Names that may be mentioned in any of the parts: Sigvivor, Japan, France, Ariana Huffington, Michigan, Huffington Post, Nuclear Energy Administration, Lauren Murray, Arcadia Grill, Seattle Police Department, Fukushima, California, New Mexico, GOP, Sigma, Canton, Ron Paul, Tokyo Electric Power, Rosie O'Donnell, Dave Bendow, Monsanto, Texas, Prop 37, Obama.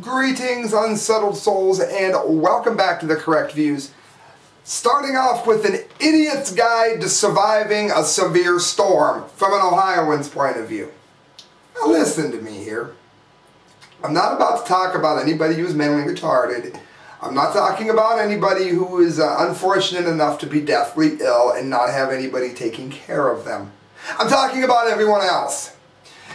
Greetings, unsettled souls, and welcome back to The Correct Views. Starting off with an idiot's guide to surviving a severe storm from an Ohioan's point of view. Now listen to me here. I'm not about to talk about anybody who's mentally retarded. I'm not talking about anybody who is unfortunate enough to be deathly ill and not have anybody taking care of them. I'm talking about everyone else.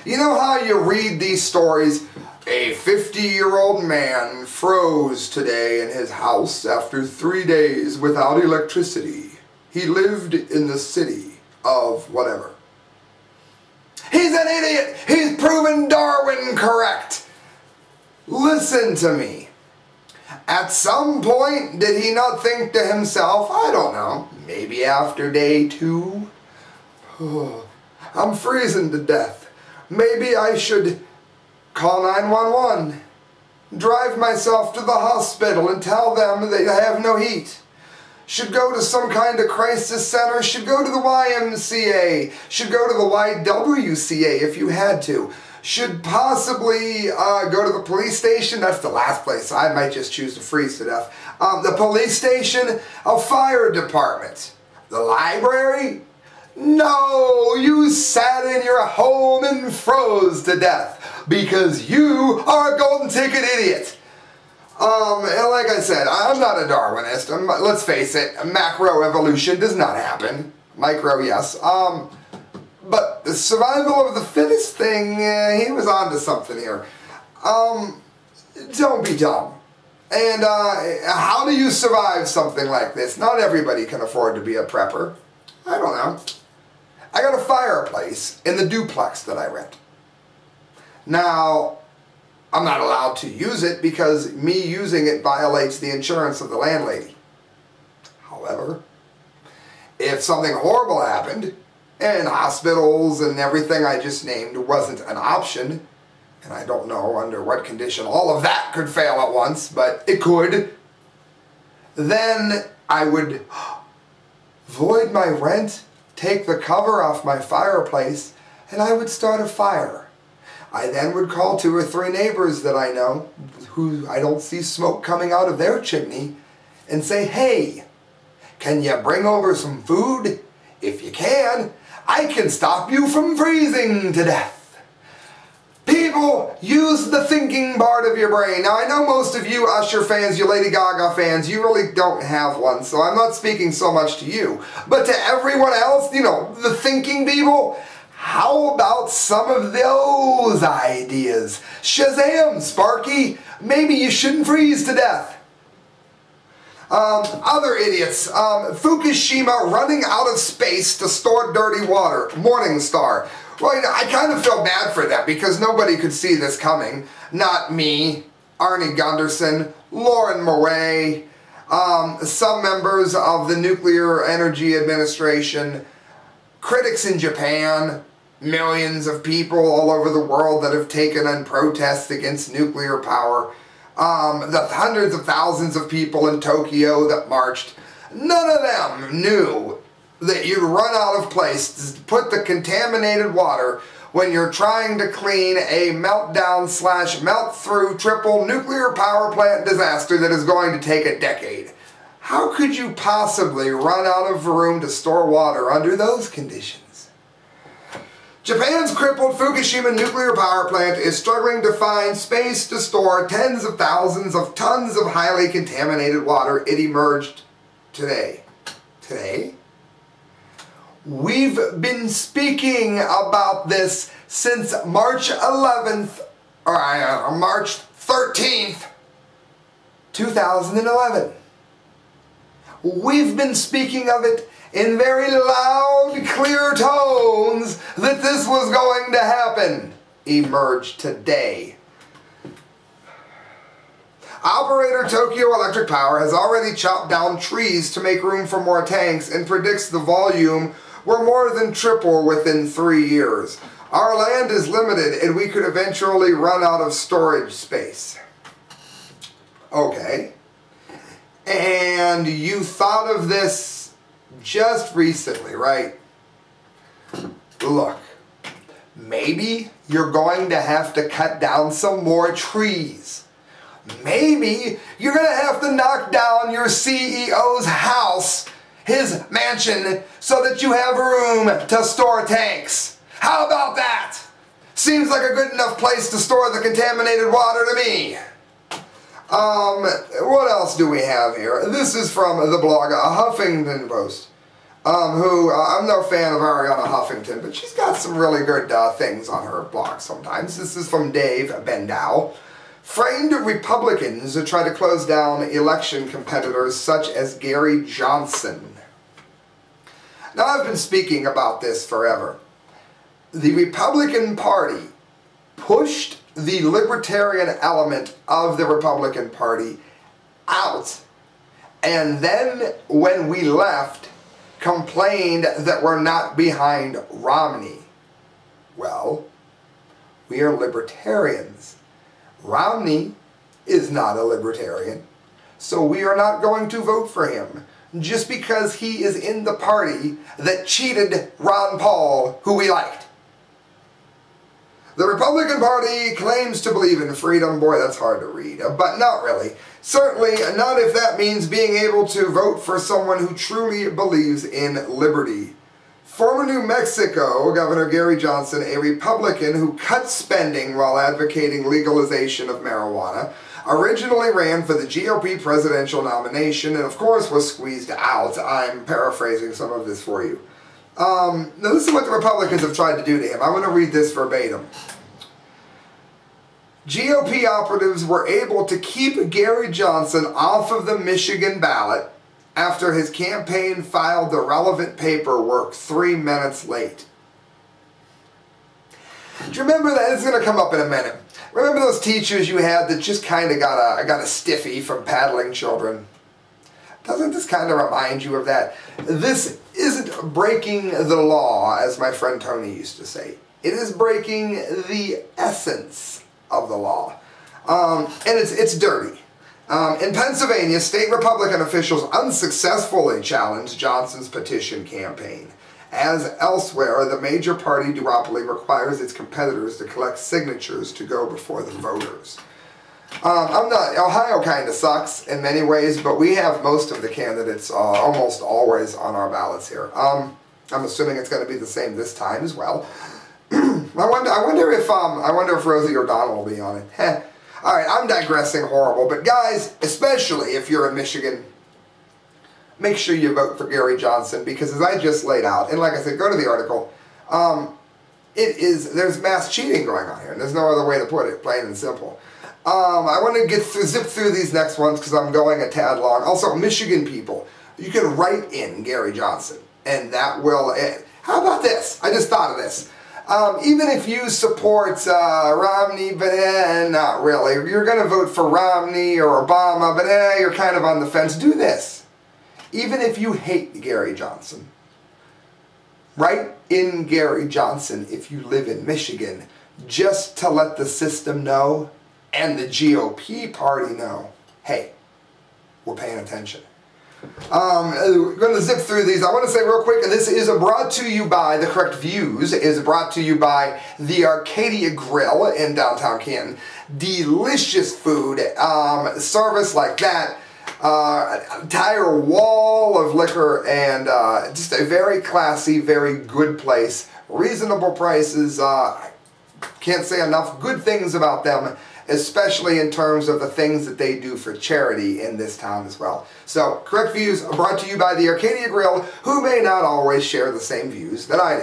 You know how you read these stories? A 50-year-old man froze today in his house after 3 days without electricity. He lived in the city of whatever. He's an idiot! He's proven Darwin correct! Listen to me. At some point, did he not think to himself, I don't know, maybe after day 2? Oh, I'm freezing to death. Maybe I should call 911, drive myself to the hospital and tell them that I have no heat, should go to some kind of crisis center, should go to the YMCA, should go to the YWCA if you had to, should possibly go to the police station. That's the last place. I might just choose to freeze to death. The police station, a fire department, the library. No, you sat in your home and froze to death because you are a golden ticket idiot. And like I said, I'm not a Darwinist. Let's face it, macroevolution does not happen. Micro, yes. But the survival of the fittest thing, he was onto something here. Don't be dumb. And how do you survive something like this? Not everybody can afford to be a prepper. I don't know. I got a fireplace in the duplex that I rent. Now, I'm not allowed to use it because me using it violates the insurance of the landlady. However, if something horrible happened, and hospitals and everything I just named wasn't an option, and I don't know under what condition all of that could fail at once, but it could, then I would void my rent, take the cover off my fireplace, and I would start a fire. I then would call 2 or 3 neighbors that I know, who I don't see smoke coming out of their chimney, and say, hey, can you bring over some food? If you can, I can stop you from freezing to death. People, use the thinking part of your brain. Now, I know most of you Usher fans, you Lady Gaga fans, you really don't have one, so I'm not speaking so much to you. But to everyone else, you know, the thinking people, how about some of those ideas? Shazam, Sparky! Maybe you shouldn't freeze to death. Other idiots, Fukushima running out of space to store dirty water, Morningstar. Well, you know, I kind of feel bad for that because nobody could see this coming. Not me, Arnie Gunderson, Lauren Murray, some members of the Nuclear Energy Administration, critics in Japan, millions of people all over the world that have taken on protests against nuclear power. The hundreds of thousands of people in Tokyo that marched, none of them knew that you'd run out of place to put the contaminated water when you're trying to clean a meltdown/melt-through triple nuclear power plant disaster that is going to take a decade. How could you possibly run out of room to store water under those conditions? Japan's crippled Fukushima nuclear power plant is struggling to find space to store tens of thousands of tons of highly contaminated water. It emerged today. Today? We've been speaking about this since March 11th, or March 13th, 2011. We've been speaking of it in very loud, clear tones that this was going to happen. Emerged today. Operator Tokyo Electric Power has already chopped down trees to make room for more tanks and predicts the volume will more than triple within 3 years. Our land is limited and we could eventually run out of storage space. Okay. And you thought of this just recently, right? Look, maybe you're going to have to cut down some more trees. maybe you're going to have to knock down your CEO's house, his mansion, so that you have room to store tanks. How about that? Seems like a good enough place to store the contaminated water to me. What else do we have here? This is from the blog Huffington Post, I'm no fan of Ariana Huffington, but she's got some really good things on her blog sometimes. This is from Dave Bendow. Framed Republicans who try to close down election competitors such as Gary Johnson. Now, I've been speaking about this forever. The Republican Party pushed the libertarian element of the Republican Party out, and then when we left, complained that we're not behind Romney. Well, we are libertarians. Romney is not a libertarian, so we are not going to vote for him just because he is in the party that cheated Ron Paul, who we liked. The Republican Party claims to believe in freedom. Boy, that's hard to read, but not really. Certainly not if that means being able to vote for someone who truly believes in liberty. Former New Mexico Governor Gary Johnson, a Republican who cut spending while advocating legalization of marijuana, originally ran for the GOP presidential nomination and, of course, was squeezed out. I'm paraphrasing some of this for you. Now, this is what the Republicans have tried to do to him. I want to read this verbatim. GOP operatives were able to keep Gary Johnson off of the Michigan ballot after his campaign filed the relevant paperwork 3 minutes late. Do you remember that? It's going to come up in a minute. Remember those teachers you had that just kind of got a stiffy from paddling children? Doesn't this kind of remind you of that? This isn't breaking the law, as my friend Tony used to say. It is breaking the essence of the law. And it's dirty. In Pennsylvania, state Republican officials unsuccessfully challenged Johnson's petition campaign. As elsewhere, the major party duopoly requires its competitors to collect signatures to go before the voters. Ohio kind of sucks in many ways, but we have most of the candidates almost always on our ballots here. I'm assuming it's going to be the same this time as well. I wonder if Rosie O'Donnell will be on it. Heh. All right, I'm digressing horrible, but guys, especially if you're in Michigan, make sure you vote for Gary Johnson, because as I just laid out, and like I said, go to the article, there's mass cheating going on here, and there's no other way to put it, plain and simple. I want to zip through these next ones because I'm going a tad long. Also, Michigan people, you can write in Gary Johnson, and that will end. How about this? I just thought of this. Even if you support Romney, but not really. You're going to vote for Romney or Obama, but you're kind of on the fence. Do this. Even if you hate Gary Johnson, write in Gary Johnson if you live in Michigan, just to let the system know and the GOP party know, hey, we're paying attention. We're going to zip through these. I want to say real quick, this is brought to you by The Correct Views, is brought to you by the Arcadia Grill in downtown Canton. Delicious food, service like that, entire wall of liquor, and just a very classy, very good place. Reasonable prices, I can't say enough good things about them, especially in terms of the things that they do for charity in this town as well. So, Correct Views are brought to you by the Arcadia Grill, who may not always share the same views that I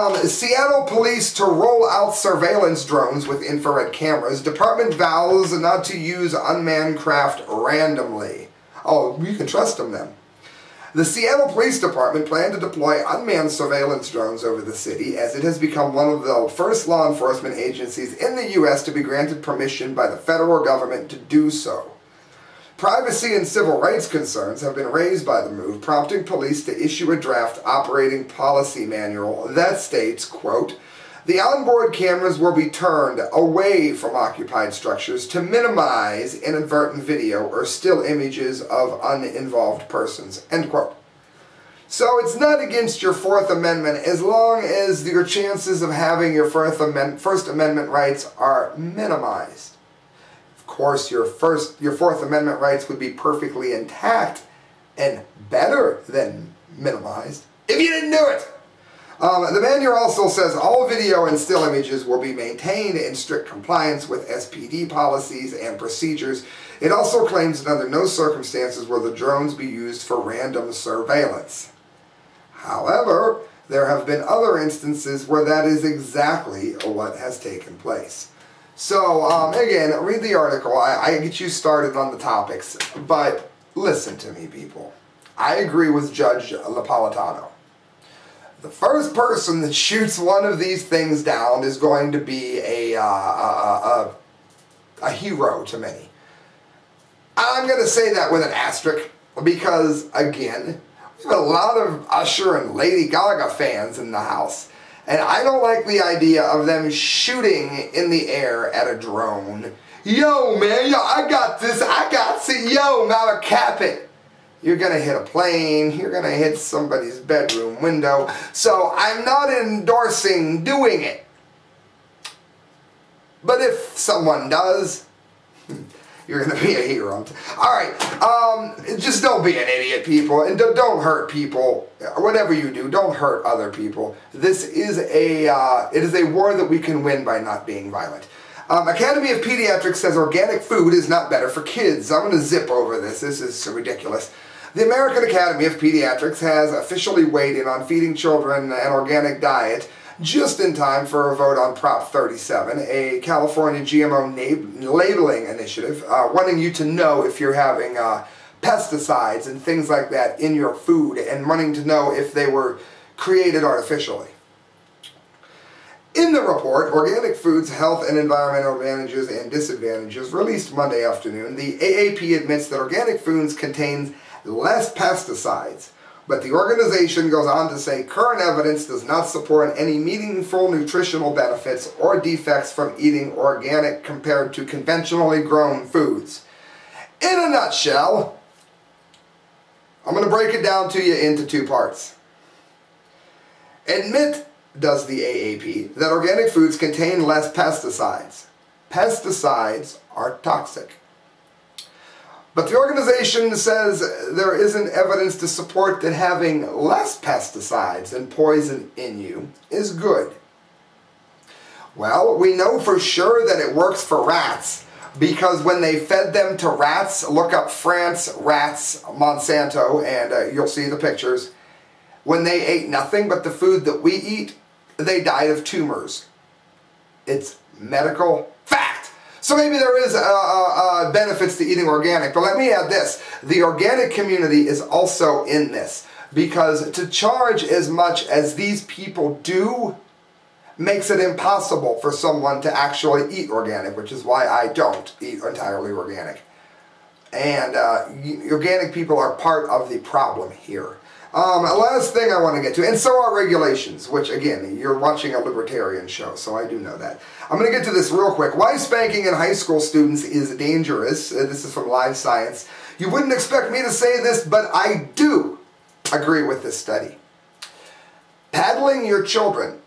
do. Seattle Police to roll out surveillance drones with infrared cameras. Department vows not to use unmanned craft randomly. Oh, you can trust them then. The Seattle Police Department plans to deploy unmanned surveillance drones over the city, as it has become one of the first law enforcement agencies in the U.S. to be granted permission by the federal government to do so. Privacy and civil rights concerns have been raised by the move, prompting police to issue a draft operating policy manual that states, quote, "The onboard cameras will be turned away from occupied structures to minimize inadvertent video or still images of uninvolved persons," end quote. So it's not against your Fourth Amendment as long as your chances of having your First Amendment rights are minimized. Of course, your Fourth Amendment rights would be perfectly intact and better than minimized if you didn't do it. The manual also says all video and still images will be maintained in strict compliance with SPD policies and procedures. It also claims that under no circumstances will the drones be used for random surveillance. However, there have been other instances where that is exactly what has taken place. So, again, read the article. I get you started on the topics, but listen to me, people. I agree with Judge LaPolitano. The first person that shoots one of these things down is going to be a hero to many. I'm going to say that with an asterisk because, again, we have a lot of Usher and Lady Gaga fans in the house. And I don't like the idea of them shooting in the air at a drone. Yo, man, yo, I got this, I got it, yo, now cap it. You're going to hit a plane, you're going to hit somebody's bedroom window. So I'm not endorsing doing it. But if someone does, you're going to be a hero. Alright, just don't be an idiot, people. And don't hurt people. Whatever you do, don't hurt other people. This is a war that we can win by not being violent. Academy of Pediatrics says organic food is not better for kids. I'm going to zip over this. This is so ridiculous. The American Academy of Pediatrics has officially weighed in on feeding children an organic diet just in time for a vote on Prop 37, a California GMO labeling initiative, wanting you to know if you're having pesticides and things like that in your food and wanting to know if they were created artificially. In the report, Organic Foods, Health and Environmental Advantages and Disadvantages, released Monday afternoon, the AAP admits that organic foods contain less pesticides. But the organization goes on to say current evidence does not support any meaningful nutritional benefits or defects from eating organic compared to conventionally grown foods. In a nutshell, I'm going to break it down to you into two parts. Admit, does the AAP, that organic foods contain less pesticides. Pesticides are toxic. But the organization says there isn't evidence to support that having less pesticides and poison in you is good. Well, we know for sure that it works for rats because when they fed them to rats, look up France, rats, Monsanto, and you'll see the pictures. When they ate nothing but the food that we eat, they died of tumors. It's medical fact. So maybe there is benefits to eating organic, but let me add this. The organic community is also in this because to charge as much as these people do makes it impossible for someone to actually eat organic, which is why I don't eat entirely organic. And organic people are part of the problem here. Last thing I want to get to, and so are regulations, which again, you're watching a libertarian show, so I do know that. I'm going to get to this real quick. Why spanking in high school students is dangerous. This is from Live Science. You wouldn't expect me to say this, but I do agree with this study. Paddling your children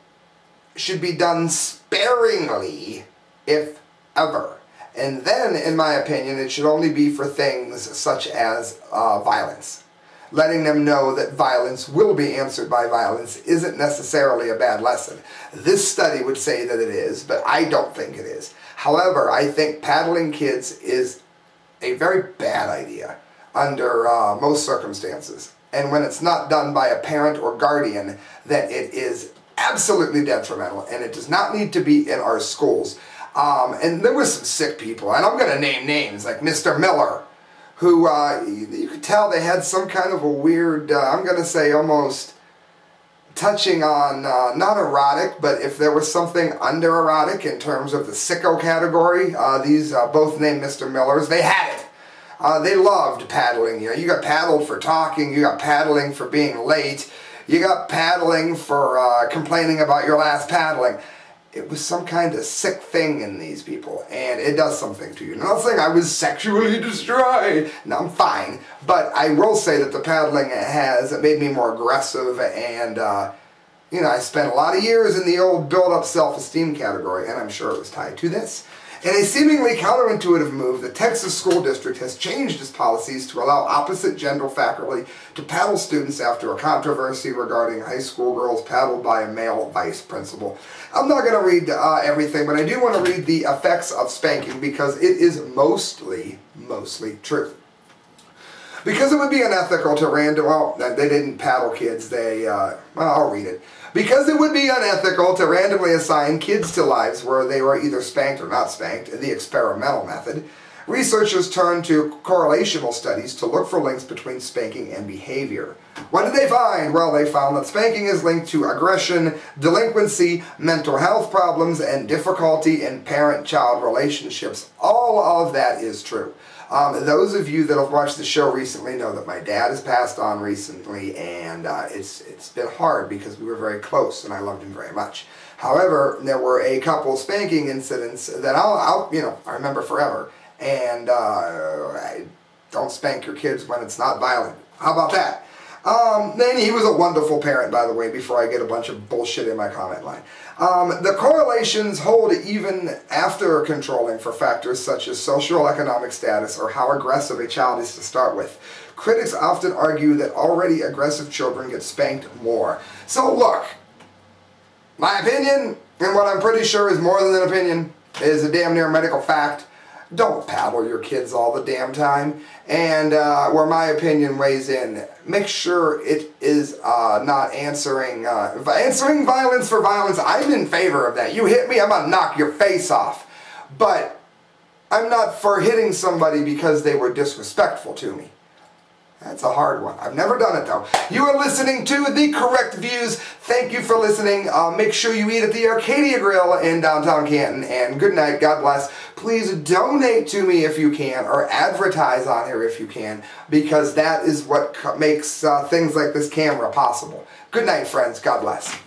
should be done sparingly, if ever. And then, in my opinion, it should only be for things such as violence. Letting them know that violence will be answered by violence isn't necessarily a bad lesson. This study would say that it is, but I don't think it is. However, I think paddling kids is a very bad idea under most circumstances. And when it's not done by a parent or guardian, then it is absolutely detrimental, and it does not need to be in our schools. And there were some sick people, and I'm going to name names, like Mr. Miller, who you could tell they had some kind of a weird, I'm going to say almost touching on, not erotic, but if there was something under erotic in terms of the sicko category, these both named Mr. Millers, they had it. They loved paddling. You know, you got paddled for talking, you got paddling for being late, you got paddling for complaining about your last paddling. It was some kind of sick thing in these people, and it does something to you. I'm not saying I was sexually destroyed. No, I'm fine. But I will say that the paddling has made me more aggressive, and, you know, I spent a lot of years in the old build-up self-esteem category, and I'm sure it was tied to this. In a seemingly counterintuitive move, the Texas school district has changed its policies to allow opposite-gender faculty to paddle students after a controversy regarding high school girls paddled by a male vice principal. I'm not going to read everything, but I do want to read the effects of spanking because it is mostly true. Because it would be unethical to they didn't paddle kids, I'll read it. Because it would be unethical to randomly assign kids to lives where they were either spanked or not spanked in the experimental method, researchers turned to correlational studies to look for links between spanking and behavior. What did they find? Well, they found that spanking is linked to aggression, delinquency, mental health problems, and difficulty in parent-child relationships. All of that is true. Those of you that have watched the show recently know that my dad has passed on recently, and it's been hard because we were very close and I loved him very much. However, there were a couple spanking incidents that I remember forever. And don't spank your kids when it's not violent. How about that? Then he was a wonderful parent, by the way, before I get a bunch of bullshit in my comment line. The correlations hold even after controlling for factors such as social economic status or how aggressive a child is to start with. Critics often argue that already aggressive children get spanked more. So look, my opinion, and what I'm pretty sure is more than an opinion, is a damn near medical fact. Don't paddle your kids all the damn time. And where my opinion weighs in, make sure it is not answering violence for violence. I'm in favor of that. You hit me, I'm gonna knock your face off. But I'm not for hitting somebody because they were disrespectful to me. That's a hard one. I've never done it, though. You are listening to The Correct Views. Thank you for listening. Make sure you eat at the Arcadia Grill in downtown Canton. And good night. God bless. Please donate to me if you can, or advertise on here if you can, because that is what makes things like this camera possible. Good night, friends. God bless.